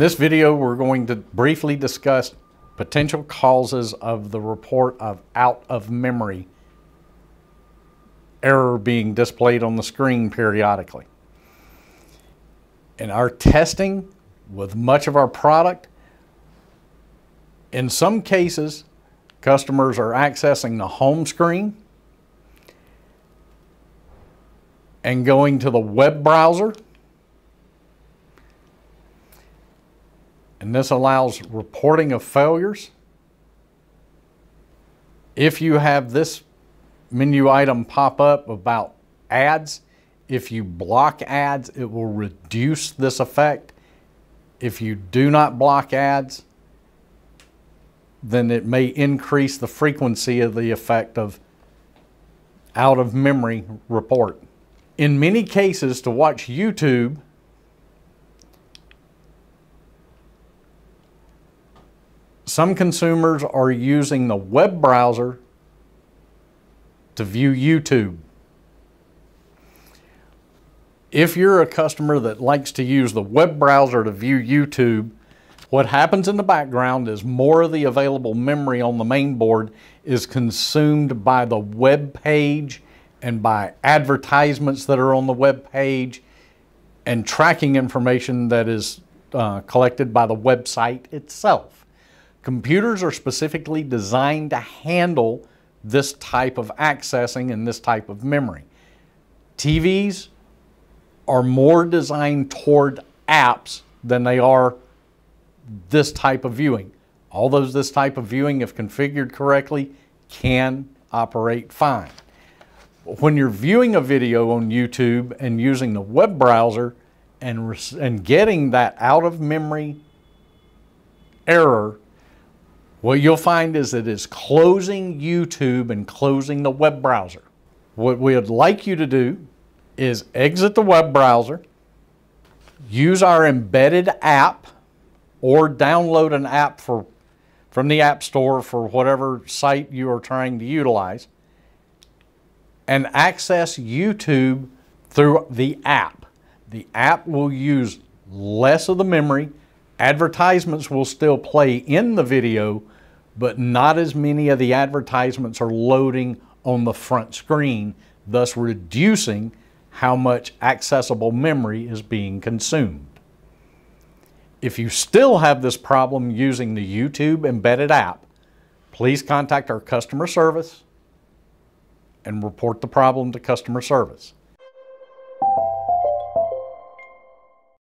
this video, we're going to briefly discuss potential causes of the report of out-of-memory error being displayed on the screen periodically. In our testing with much of our product, in some cases, customers are accessing the home screen and going to the web browser. And this allows reporting of failures. If you have this menu item pop up about ads, if you block ads, it will reduce this effect. If you do not block ads, then it may increase the frequency of the effect of out-of-memory report. In many cases, to watch YouTube, some consumers are using the web browser to view YouTube. If you're a customer that likes to use the web browser to view YouTube, what happens in the background is more of the available memory on the main board is consumed by the web page and by advertisements that are on the web page and tracking information that is collected by the website itself. Computers are specifically designed to handle this type of accessing and this type of memory. TVs are more designed toward apps than they are this type of viewing. Although this type of viewing, if configured correctly, can operate fine. When you're viewing a video on YouTube and using the web browser and getting that out-of-memory error, what you'll find is that it's closing YouTube and closing the web browser. What we would like you to do is exit the web browser, use our embedded app, or download an app from the App Store for whatever site you are trying to utilize, and access YouTube through the app. The app will use less of the memory. Advertisements will still play in the video, but not as many of the advertisements are loading on the front screen, thus reducing how much accessible memory is being consumed. If you still have this problem using the YouTube embedded app, please contact our customer service and report the problem to customer service.